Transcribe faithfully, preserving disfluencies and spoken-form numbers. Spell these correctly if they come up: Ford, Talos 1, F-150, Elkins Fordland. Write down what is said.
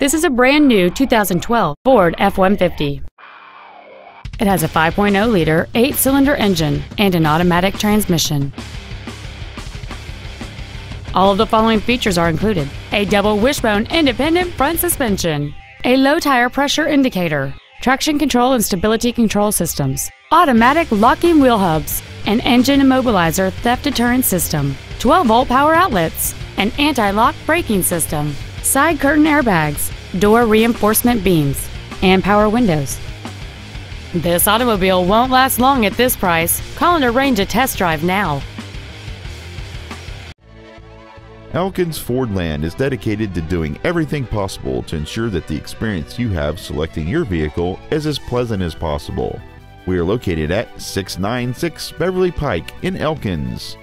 This is a brand new two thousand twelve Ford F one fifty. It has a five point oh liter eight-cylinder engine and an automatic transmission. All of the following features are included: a double wishbone independent front suspension, a low tire pressure indicator, traction control and stability control systems, automatic locking wheel hubs, an engine immobilizer theft deterrent system, twelve volt power outlets, an anti-lock braking system, side curtain airbags, door reinforcement beams, and power windows. This automobile won't last long at this price. Call and arrange a test drive now. Elkins Fordland is dedicated to doing everything possible to ensure that the experience you have selecting your vehicle is as pleasant as possible. We are located at six ninety-six Beverly Pike in Elkins.